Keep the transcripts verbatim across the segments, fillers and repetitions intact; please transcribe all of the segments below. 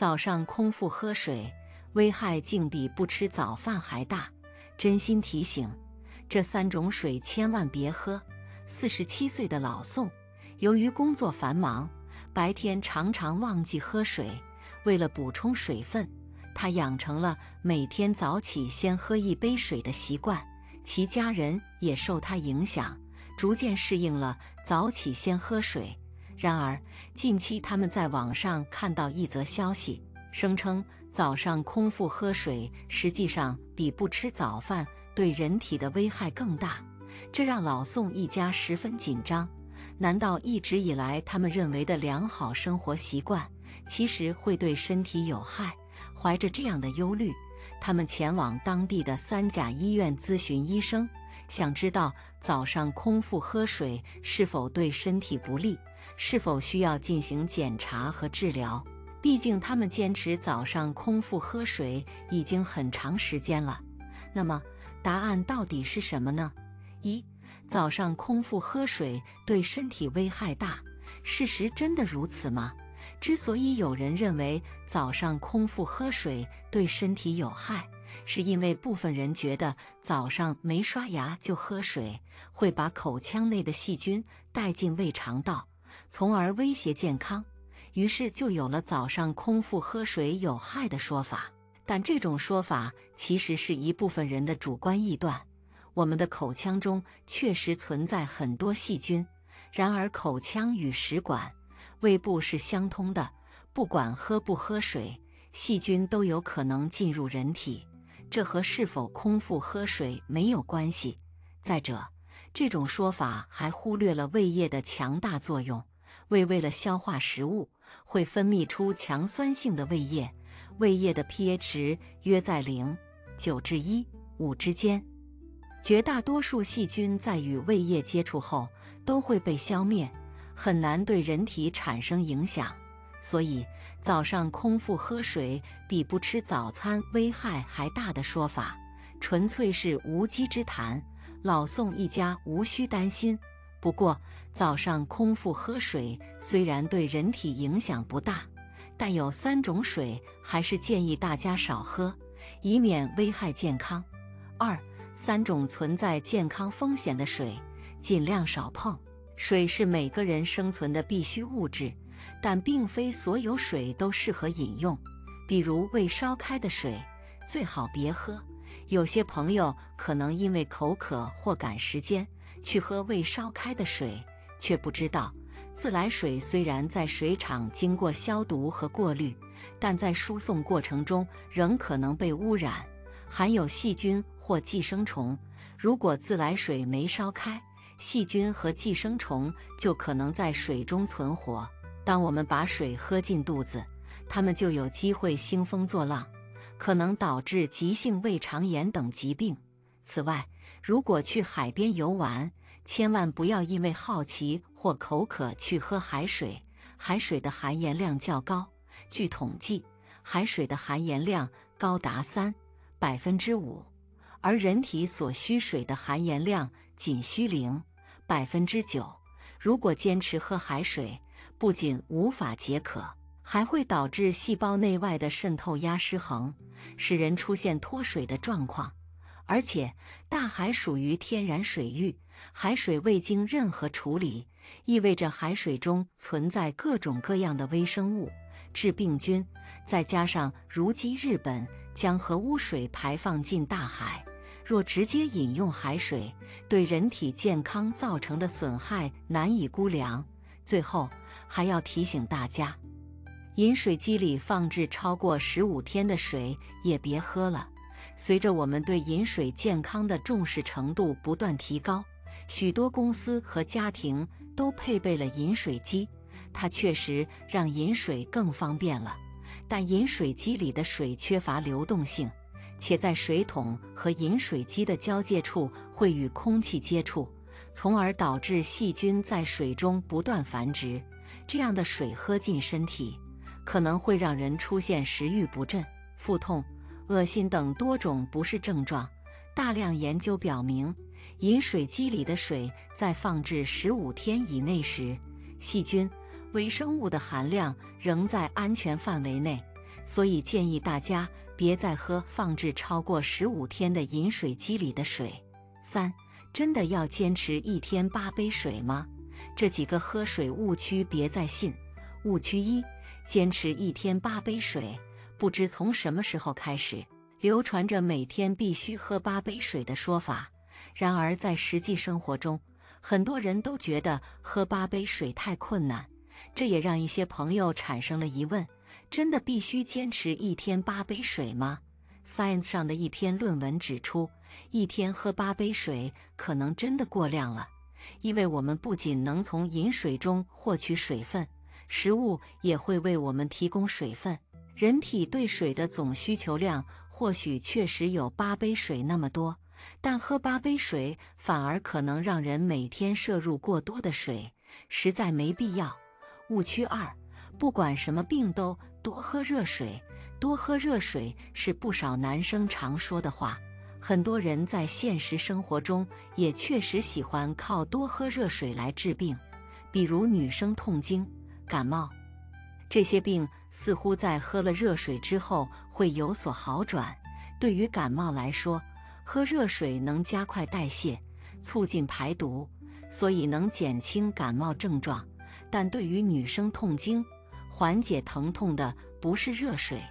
早上空腹喝水，危害竟比不吃早饭还大。真心提醒，这三种水千万别喝。四十七岁的老宋，由于工作繁忙，白天常常忘记喝水。为了补充水分，他养成了每天早起先喝一杯水的习惯。其家人也受他影响，逐渐适应了早起先喝水。 然而，近期他们在网上看到一则消息，声称早上空腹喝水实际上比不吃早饭对人体的危害更大，这让老宋一家十分紧张。难道一直以来他们认为的良好生活习惯，其实会对身体有害？怀着这样的忧虑，他们前往当地的三甲医院咨询医生。 想知道早上空腹喝水是否对身体不利，是否需要进行检查和治疗？毕竟他们坚持早上空腹喝水已经很长时间了。那么答案到底是什么呢？一、早上空腹喝水对身体危害大，事实真的如此吗？之所以有人认为早上空腹喝水对身体有害， 是因为部分人觉得早上没刷牙就喝水，会把口腔内的细菌带进胃肠道，从而威胁健康，于是就有了早上空腹喝水有害的说法。但这种说法其实是一部分人的主观臆断。我们的口腔中确实存在很多细菌，然而口腔与食管、胃部是相通的，不管喝不喝水，细菌都有可能进入人体。 这和是否空腹喝水没有关系。再者，这种说法还忽略了胃液的强大作用。胃为了消化食物，会分泌出强酸性的胃液。胃液的 pH 值约在 零点九 至 一点五 之间。绝大多数细菌在与胃液接触后都会被消灭，很难对人体产生影响。 所以，早上空腹喝水比不吃早餐危害还大的说法，纯粹是无稽之谈。老宋一家无需担心。不过，早上空腹喝水虽然对人体影响不大，但有三种水还是建议大家少喝，以免危害健康。二、三种存在健康风险的水，尽量少碰。水是每个人生存的必需物质。 但并非所有水都适合饮用，比如未烧开的水最好别喝。有些朋友可能因为口渴或赶时间去喝未烧开的水，却不知道自来水虽然在水厂经过消毒和过滤，但在输送过程中仍可能被污染，含有细菌或寄生虫。如果自来水没烧开，细菌和寄生虫就可能在水中存活。 当我们把水喝进肚子，它们就有机会兴风作浪，可能导致急性胃肠炎等疾病。此外，如果去海边游玩，千万不要因为好奇或口渴去喝海水。海水的含盐量较高，据统计，海水的含盐量高达 百分之三 而人体所需水的含盐量仅需 百分之零 如果坚持喝海水， 不仅无法解渴，还会导致细胞内外的渗透压失衡，使人出现脱水的状况。而且，大海属于天然水域，海水未经任何处理，意味着海水中存在各种各样的微生物、致病菌。再加上如今日本将核污水排放进大海，若直接饮用海水，对人体健康造成的损害难以估量。 最后还要提醒大家，饮水机里放置超过十五天的水也别喝了。随着我们对饮水健康的重视程度不断提高，许多公司和家庭都配备了饮水机，它确实让饮水更方便了。但饮水机里的水缺乏流动性，且在水桶和饮水机的交界处会与空气接触， 从而导致细菌在水中不断繁殖，这样的水喝进身体，可能会让人出现食欲不振、腹痛、恶心等多种不适症状。大量研究表明，饮水机里的水在放置十五天以内时，细菌、微生物的含量仍在安全范围内，所以建议大家别再喝放置超过十五天的饮水机里的水。三、真的要坚持一天八杯水吗？这几个喝水误区别再信。误区一：坚持一天八杯水。不知从什么时候开始，流传着每天必须喝八杯水的说法。然而在实际生活中，很多人都觉得喝八杯水太困难，这也让一些朋友产生了疑问：真的必须坚持一天八杯水吗？ Science 上的一篇论文指出，一天喝八杯水可能真的过量了，因为我们不仅能从饮水中获取水分，食物也会为我们提供水分。人体对水的总需求量或许确实有八杯水那么多，但喝八杯水反而可能让人每天摄入过多的水，实在没必要。误区二：不管什么病都多喝热水。多喝热水是不少男生常说的话，很多人在现实生活中也确实喜欢靠多喝热水来治病，比如女生痛经、感冒。 这些病似乎在喝了热水之后会有所好转。对于感冒来说，喝热水能加快代谢，促进排毒，所以能减轻感冒症状。但对于女生痛经，缓解疼痛的不是热水，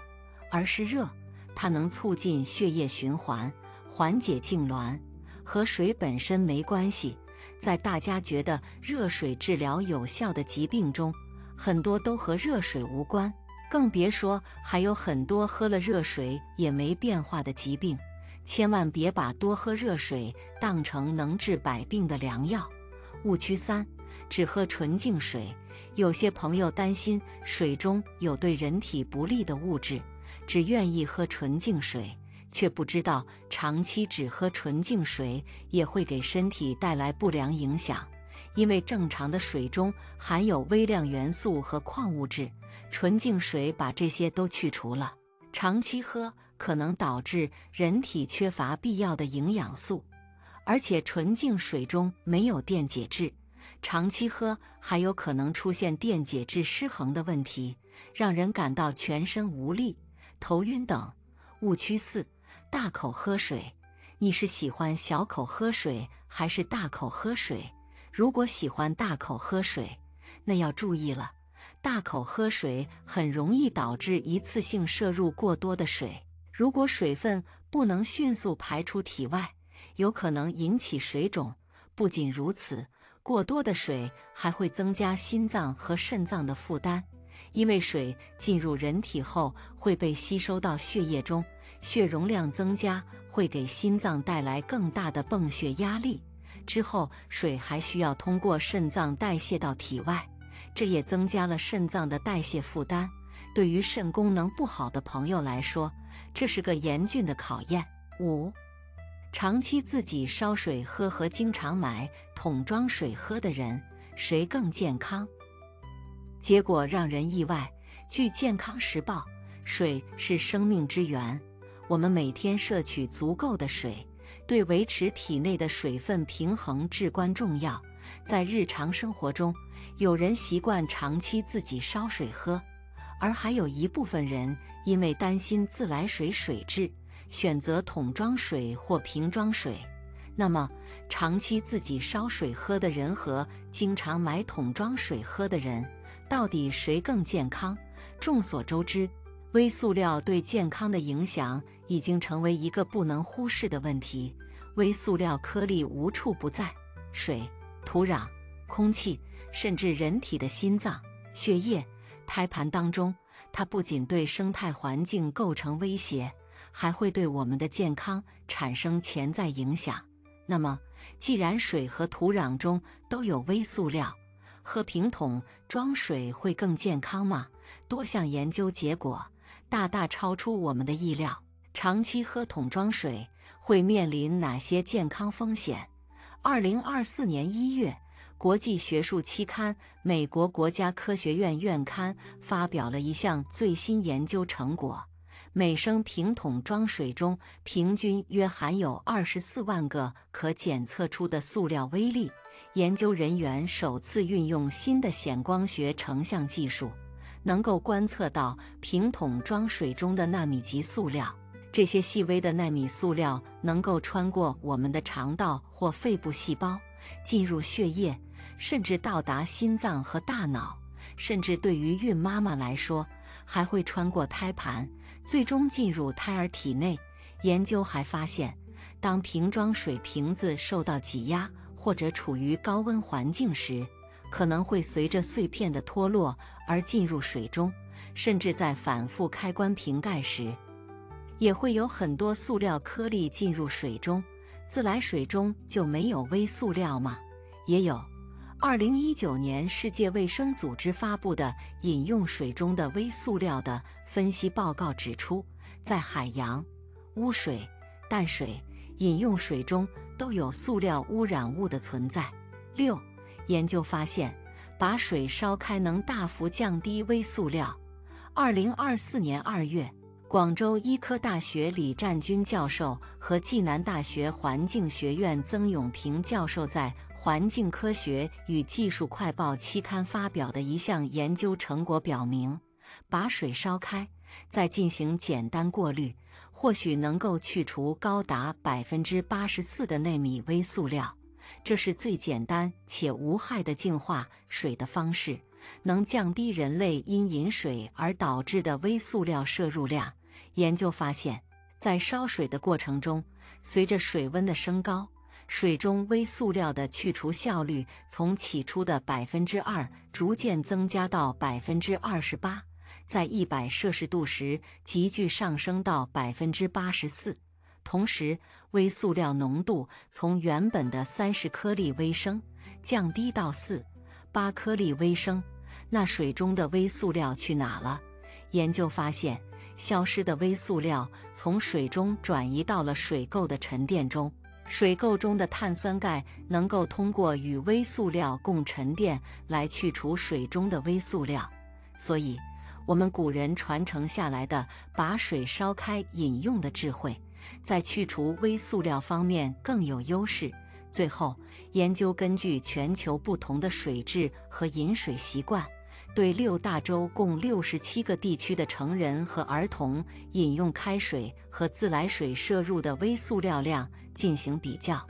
而是热。它能促进血液循环，缓解痉挛，和水本身没关系。在大家觉得热水治疗有效的疾病中， 很多都和热水无关，更别说还有很多喝了热水也没变化的疾病。千万别把多喝热水当成能治百病的良药。误区三：只喝纯净水。有些朋友担心水中有对人体不利的物质，只愿意喝纯净水，却不知道长期只喝纯净水也会给身体带来不良影响。 因为正常的水中含有微量元素和矿物质，纯净水把这些都去除了。长期喝可能导致人体缺乏必要的营养素，而且纯净水中没有电解质，长期喝还有可能出现电解质失衡的问题，让人感到全身无力、头晕等。误区四：大口喝水。你是喜欢小口喝水还是大口喝水？ 如果喜欢大口喝水，那要注意了。大口喝水很容易导致一次性摄入过多的水，如果水分不能迅速排出体外，有可能引起水肿。不仅如此，过多的水还会增加心脏和肾脏的负担，因为水进入人体后会被吸收到血液中，血容量增加会给心脏带来更大的泵血压力。 之后，水还需要通过肾脏代谢到体外，这也增加了肾脏的代谢负担。对于肾功能不好的朋友来说，这是个严峻的考验。五、长期自己烧水喝和经常买桶装水喝的人，谁更健康？结果让人意外。据《健康时报》，水是生命之源，我们每天摄取足够的水， 对维持体内的水分平衡至关重要。在日常生活中，有人习惯长期自己烧水喝，而还有一部分人因为担心自来水水质，选择桶装水或瓶装水。那么，长期自己烧水喝的人和经常买桶装水喝的人，到底谁更健康？众所周知， 微塑料对健康的影响已经成为一个不能忽视的问题。微塑料颗粒无处不在，水、土壤、空气，甚至人体的心脏、血液、胎盘当中。它不仅对生态环境构成威胁，还会对我们的健康产生潜在影响。那么，既然水和土壤中都有微塑料，喝瓶桶装水会更健康吗？多项研究结果 大大超出我们的意料。长期喝桶装水会面临哪些健康风险？ 二零二四年一月，国际学术期刊《美国国家科学院》院刊发表了一项最新研究成果，每升瓶桶装水中平均约含有二十四万个可检测出的塑料微粒。研究人员首次运用新的显光学成像技术，能够观测到瓶桶装水中的纳米级塑料。这些细微的纳米塑料能够穿过我们的肠道或肺部细胞，进入血液，甚至到达心脏和大脑。甚至对于孕妈妈来说，还会穿过胎盘，最终进入胎儿体内。研究还发现，当瓶装水瓶子受到挤压或者处于高温环境时，可能会随着碎片的脱落而进入水中，甚至在反复开关瓶盖时，也会有很多塑料颗粒进入水中。自来水中就没有微塑料吗？也有。二零一九年世界卫生组织发布的饮用水中的微塑料的分析报告指出，在海洋、污水、淡水、饮用水中都有塑料污染物的存在。六、研究发现，把水烧开能大幅降低微塑料。二零二四年二月，广州医科大学李占军教授和暨南大学环境学院曾永平教授在《环境科学与技术快报》期刊发表的一项研究成果表明，把水烧开，再进行简单过滤，或许能够去除高达 百分之八十四 的纳米微塑料。这是最简单且无害的净化水的方式，能降低人类因饮水而导致的微塑料摄入量。研究发现，在烧水的过程中，随着水温的升高，水中微塑料的去除效率从起初的 百分之二 逐渐增加到 百分之二十八， 在一百摄氏度时急剧上升到 百分之八十四。同时，微塑料浓度从原本的三十颗粒微升降低到 四点八 颗粒微升。那水中的微塑料去哪了？研究发现，消失的微塑料从水中转移到了水垢的沉淀中。水垢中的碳酸钙能够通过与微塑料共沉淀来去除水中的微塑料。所以，我们古人传承下来的把水烧开饮用的智慧，在去除微塑料方面更有优势。最后，研究根据全球不同的水质和饮水习惯，对六大洲共六十七个地区的成人和儿童饮用开水和自来水摄入的微塑料量进行比较，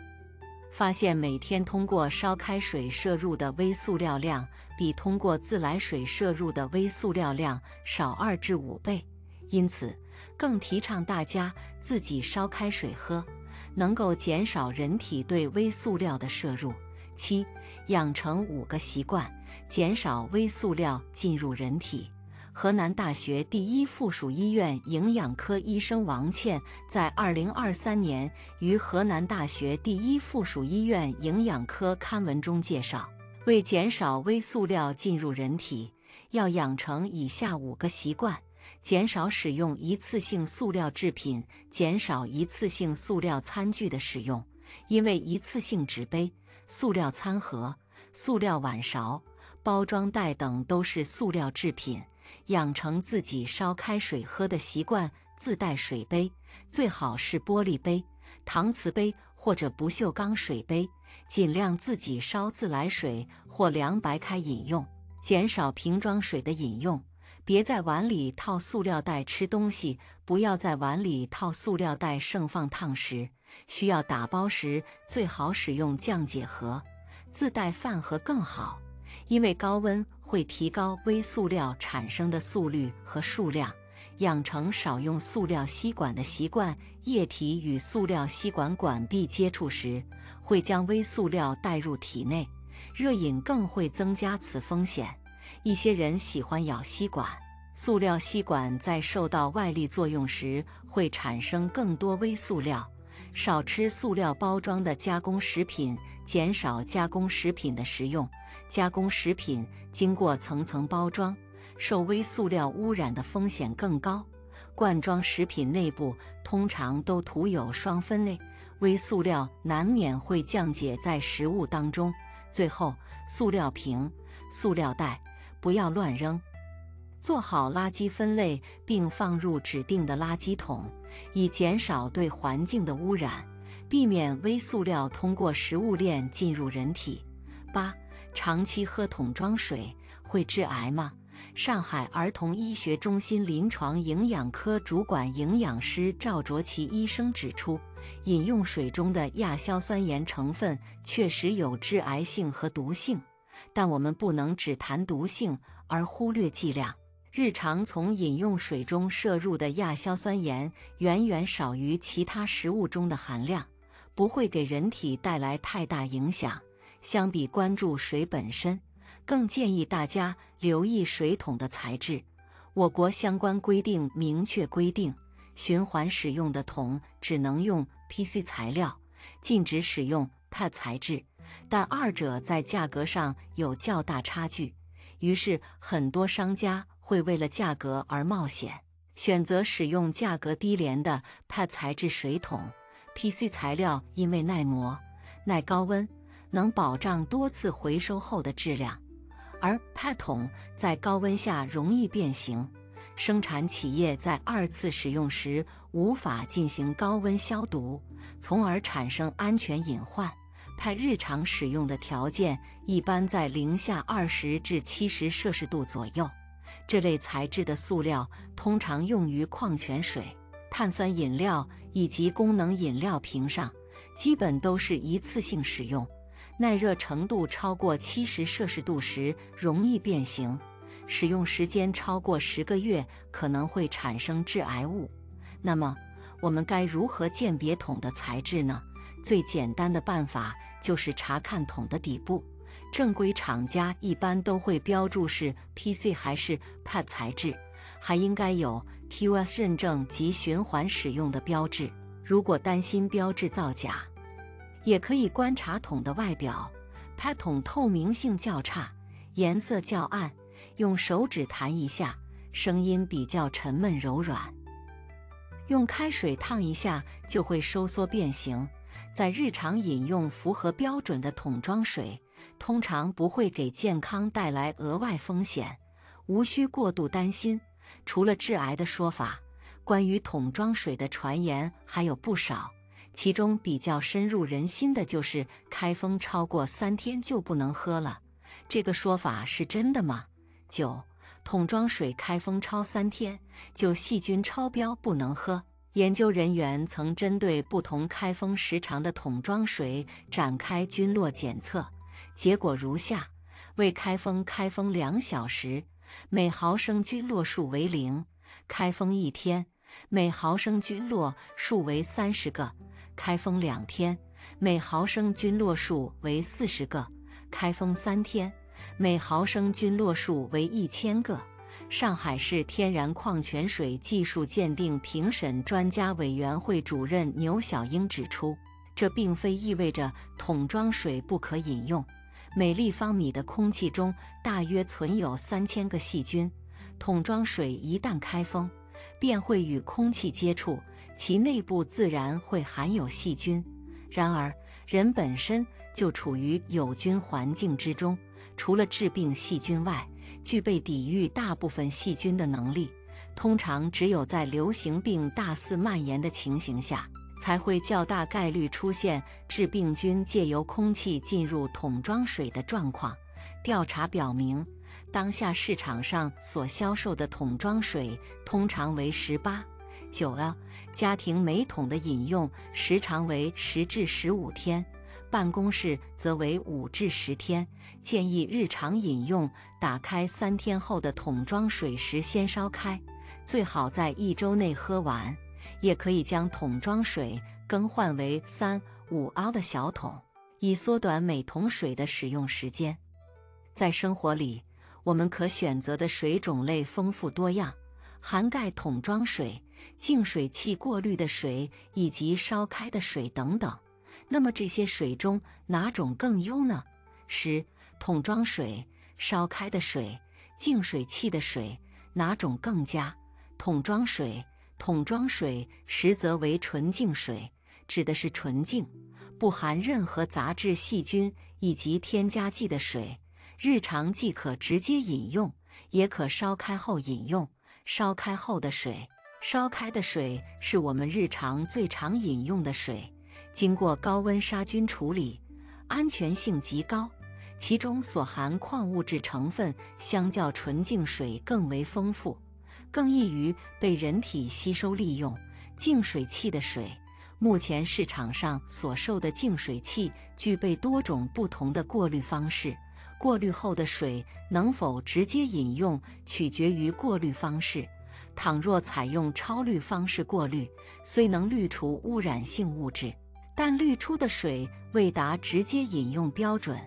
发现每天通过烧开水摄入的微塑料量比通过自来水摄入的微塑料量少二至五倍。因此，更提倡大家自己烧开水喝，能够减少人体对微塑料的摄入。七、养成五个习惯，减少微塑料进入人体。河南大学第一附属医院营养科医生王倩在二零二三年于河南大学第一附属医院营养科刊文中介绍，为减少微塑料进入人体，要养成以下五个习惯。减少使用一次性塑料制品，减少一次性塑料餐具的使用，因为一次性纸杯、塑料餐盒、塑料碗勺、包装袋等都是塑料制品。养成自己烧开水喝的习惯，自带水杯，最好是玻璃杯、搪瓷杯或者不锈钢水杯，尽量自己烧自来水或凉白开饮用。减少瓶装水的饮用，别在碗里套塑料袋吃东西，不要在碗里套塑料袋盛放烫食。需要打包时，最好使用降解盒，自带饭盒更好，因为高温会提高微塑料产生的速率和数量。养成少用塑料吸管的习惯，液体与塑料吸管管壁接触时，会将微塑料带入体内，热饮更会增加此风险。一些人喜欢咬吸管，塑料吸管在受到外力作用时会产生更多微塑料。少吃塑料包装的加工食品，减少加工食品的食用。加工食品经过层层包装，受微塑料污染的风险更高。罐装食品内部通常都涂有双酚类，微塑料难免会降解在食物当中。最后，塑料瓶、塑料袋不要乱扔，做好垃圾分类并放入指定的垃圾桶，以减少对环境的污染，避免微塑料通过食物链进入人体。八、长期喝桶装水会致癌吗？上海儿童医学中心临床营养科主管营养师赵卓奇医生指出，饮用水中的亚硝酸盐成分确实有致癌性和毒性，但我们不能只谈毒性而忽略剂量。 日常从饮用水中摄入的亚硝酸盐远远少于其他食物中的含量，不会给人体带来太大影响。相比关注水本身，更建议大家留意水桶的材质。我国相关规定明确规定，循环使用的桶只能用 P C 材料，禁止使用 P E T 材质，但二者在价格上有较大差距，于是很多商家 会为了价格而冒险，选择使用价格低廉的 P E T 材质水桶。P C 材料因为耐磨、耐高温，能保障多次回收后的质量，而 P E T 桶在高温下容易变形，生产企业在二次使用时无法进行高温消毒，从而产生安全隐患。 P E T 日常使用的条件一般在零下二十至七十摄氏度左右。 这类材质的塑料通常用于矿泉水、碳酸饮料以及功能饮料瓶上，基本都是一次性使用。耐热程度超过七十摄氏度时容易变形，使用时间超过十个月可能会产生致癌物。那么，我们该如何鉴别桶的材质呢？最简单的办法就是查看桶的底部。 正规厂家一般都会标注是 P C 还是 P E T 材质，还应该有 Q S 认证及循环使用的标志。如果担心标志造假，也可以观察桶的外表。P E T 桶透明性较差，颜色较暗，用手指弹一下，声音比较沉闷柔软；用开水烫一下就会收缩变形。在日常饮用符合标准的桶装水， 通常不会给健康带来额外风险，无需过度担心。除了致癌的说法，关于桶装水的传言还有不少，其中比较深入人心的就是开封超过三天就不能喝了。这个说法是真的吗？ 九. 桶装水开封超三天就细菌超标不能喝。 研究人员曾针对不同开封时长的桶装水展开菌落检测，结果如下：未开封开封两小时，每毫升菌落数为零；开封一天，每毫升菌落数为三十个；开封两天，每毫升菌落数为四十个；开封三天，每毫升菌落数为 一千 个。 上海市天然矿泉水技术鉴定评审专家委员会主任牛小英指出，这并非意味着桶装水不可饮用。每立方米的空气中大约存有 三千 个细菌，桶装水一旦开封，便会与空气接触，其内部自然会含有细菌。然而，人本身就处于有菌环境之中，除了致病细菌外， 具备抵御大部分细菌的能力，通常只有在流行病大肆蔓延的情形下，才会较大概率出现致病菌借由空气进入桶装水的状况。调查表明，当下市场上所销售的桶装水通常为 十八、九 L， 家庭每桶的饮用时长为十至十五天。 办公室则为五至十天，建议日常饮用。打开三天后的桶装水时，先烧开，最好在一周内喝完。也可以将桶装水更换为三、五 L 的小桶，以缩短每桶水的使用时间。在生活里，我们可选择的水种类丰富多样，涵盖桶装水、净水器过滤的水以及烧开的水等等。 那么这些水中哪种更优呢？ 十. 桶装水、烧开的水、净水器的水哪种更佳？桶装水，桶装水实则为纯净水，指的是纯净、不含任何杂质、细菌以及添加剂的水，日常既可直接饮用，也可烧开后饮用。烧开后的水，烧开的水是我们日常最常饮用的水。 经过高温杀菌处理，安全性极高，其中所含矿物质成分相较纯净水更为丰富，更易于被人体吸收利用。净水器的水，目前市场上所售的净水器具备多种不同的过滤方式。 过滤后的水能否直接饮用，取决于过滤方式。倘若采用超滤方式过滤，虽能滤除污染性物质，但滤出的水未达直接饮用标准。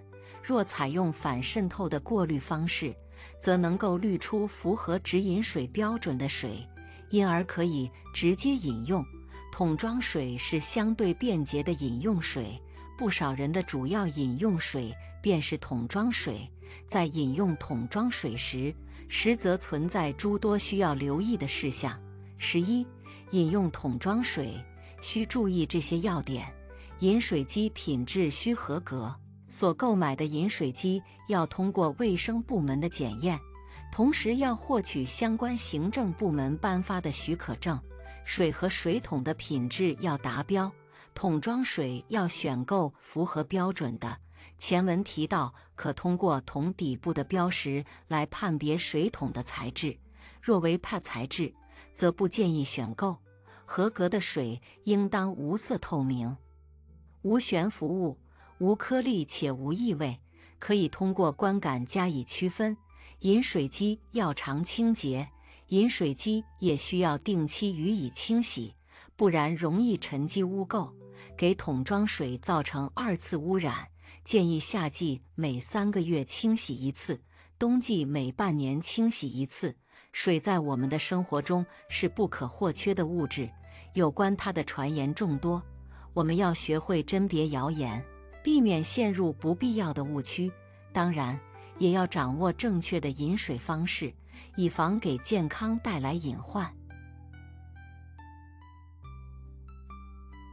若采用反渗透的过滤方式，则能够滤出符合直饮水标准的水，因而可以直接饮用。桶装水是相对便捷的饮用水，不少人的主要饮用水 便是桶装水，在饮用桶装水时，实则存在诸多需要留意的事项。十一、饮用桶装水需注意这些要点：饮水机品质需合格，所购买的饮水机要通过卫生部门的检验，同时要获取相关行政部门颁发的许可证。水和水桶的品质要达标，桶装水要选购符合标准的。 前文提到，可通过桶底部的标识来判别水桶的材质。若为P E T材质，则不建议选购。合格的水应当无色透明、无悬浮物、无颗粒且无异味，可以通过观感加以区分。饮水机要常清洁，饮水机也需要定期予以清洗，不然容易沉积污垢，给桶装水造成二次污染。 建议夏季每三个月清洗一次，冬季每半年清洗一次。水在我们的生活中是不可或缺的物质，有关它的传言众多，我们要学会甄别谣言，避免陷入不必要的误区。当然，也要掌握正确的饮水方式，以防给健康带来隐患。